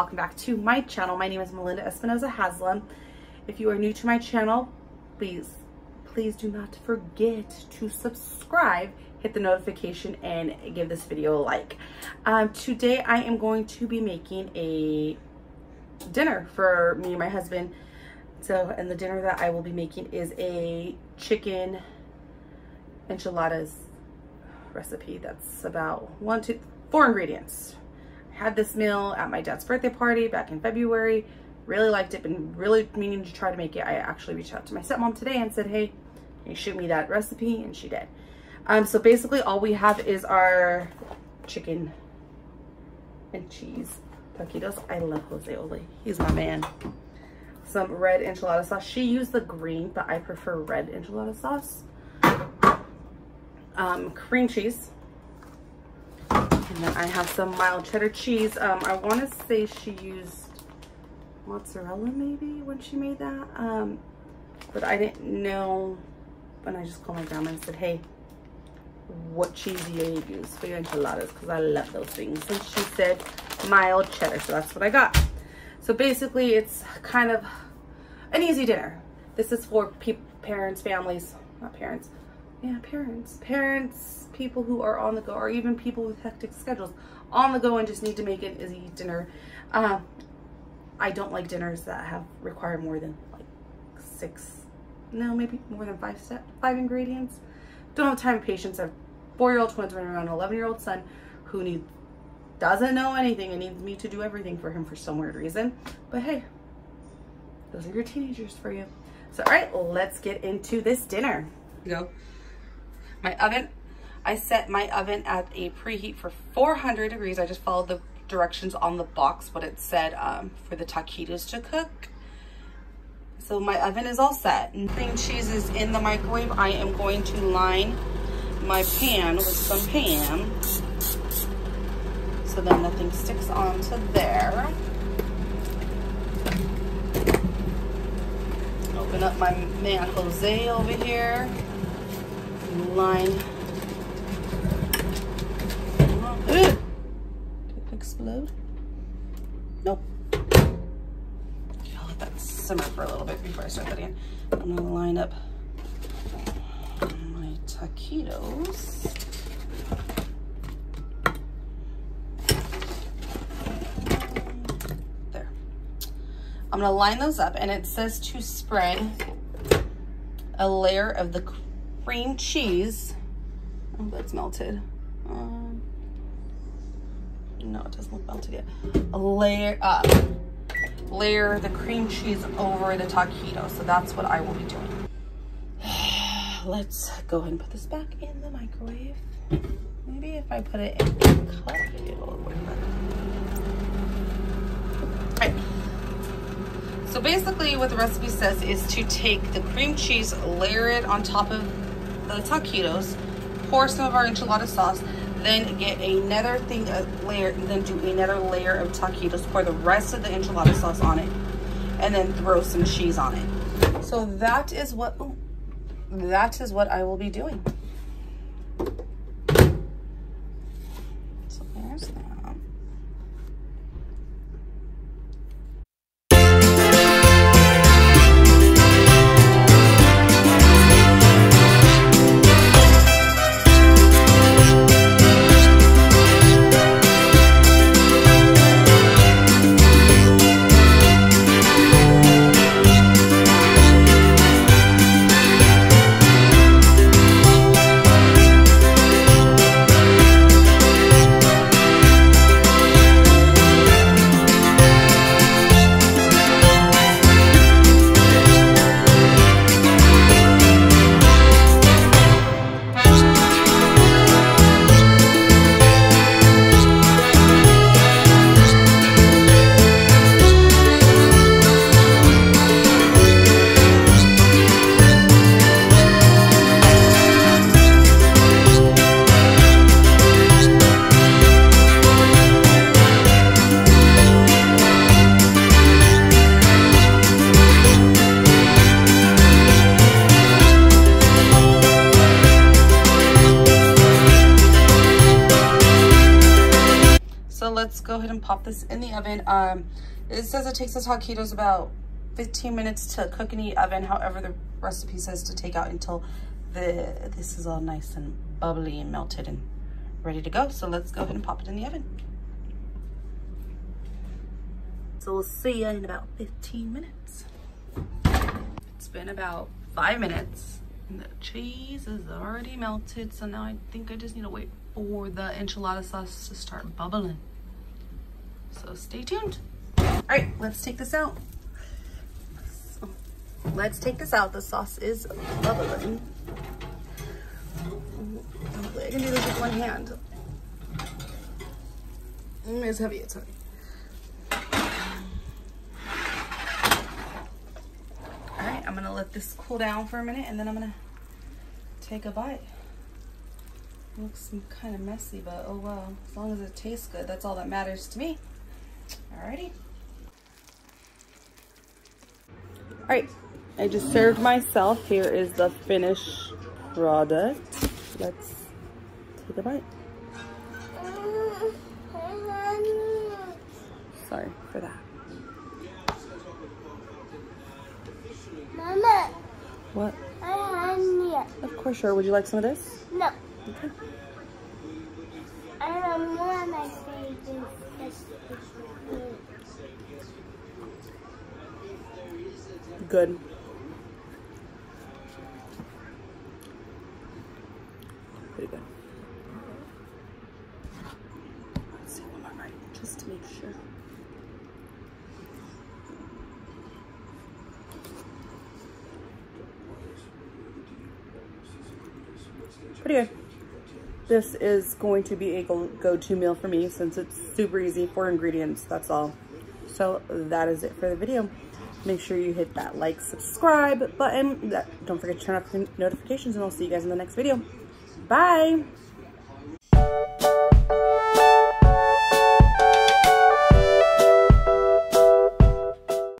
welcome back to my channel. My name is Melinda Espinoza Haslam. If you are new to my channel, please do not forget to subscribe, hit the notification, and give this video a like. Today I am going to be making a dinner for me and my husband. And the dinner that I will be making is a chicken enchiladas recipe that's about 4 ingredients. Had this meal at my dad's birthday party back in February. Really liked it, been really meaning to try to make it. I actually reached out to my stepmom today and said, hey, can you shoot me that recipe? And she did. So basically all we have is our chicken and cheese taquitos. I love Jose Ole, he's my man. Some red enchilada sauce. She used the green, but I prefer red enchilada sauce. Cream cheese. And then I have some mild cheddar cheese. I want to say she used mozzarella maybe when she made that. But I didn't know. And I just called my grandma and said, hey, what cheese do you use for your enchiladas? Because I love those things. And she said mild cheddar. So that's what I got. So basically it's kind of an easy dinner. This is for parents, families, not parents. Yeah, parents, people who are on the go, or even people with hectic schedules on the go and just need to make an easy dinner. I don't like dinners that require more than like 5 ingredients. Don't have time and patience. I have 4-year-old twins running around, an 11-year-old son who doesn't know anything and needs me to do everything for him for some weird reason. But hey, those are your teenagers for you. So all right, let's get into this dinner. Go. My oven, I set my oven at a preheat for 400 degrees. I just followed the directions on the box, what it said for the taquitos to cook. So my oven is all set. Cream cheese is in the microwave. I am going to line my pan with some Pam so then nothing sticks onto there. Open up my man Jose over here. Line. Did it explode? Nope. I'll let that simmer for a little bit before I start that in. I'm gonna line up my taquitos. There. I'm gonna line those up, and it says to spread a layer of the cream cheese. Oh, that's melted. No, it doesn't look melted yet. Layer the cream cheese over the taquito. So that's what I will be doing. Let's go ahead and put this back in the microwave. Maybe if I put it in a cup, it'll work better. All right. So basically what the recipe says is to take the cream cheese, layer it on top of the taquitos, pour some of our enchilada sauce, then get another thing, then do another layer of taquitos, pour the rest of the enchilada sauce on it, and then throw some cheese on it. So that is what, I will be doing. So there's that. let's go ahead and pop this in the oven. It says it takes the taquitos about 15 minutes to cook in the oven. However, the recipe says to take out until this is all nice and bubbly and melted and ready to go. So let's go ahead and pop it in the oven. So we'll see you in about 15 minutes. It's been about 5 minutes. And the cheese is already melted, so now I think I just need to wait for the enchilada sauce to start bubbling. So stay tuned. All right, let's take this out. So, let's take this out. The sauce is bubbling. I can do this with one hand. It's heavy, it's heavy. I'm gonna let this cool down for a minute and then I'm gonna take a bite. It looks kind of messy, but oh well. As long as it tastes good, that's all that matters to me. Alrighty. Alright, I just served myself. Here is the finished product. Let's take a bite. Sorry for that. Mama. What? I want it. Of course, sure. Would you like some of this? No. Okay. I don't want my favorite. Good. Pretty good. Let's see one more right, just to make sure. Pretty good. This is going to be a go-to meal for me since it's super easy, 4 ingredients, that's all. So that is it for the video. Make sure you hit that like, subscribe button. Don't forget to turn off your notifications and I'll see you guys in the next video. Bye.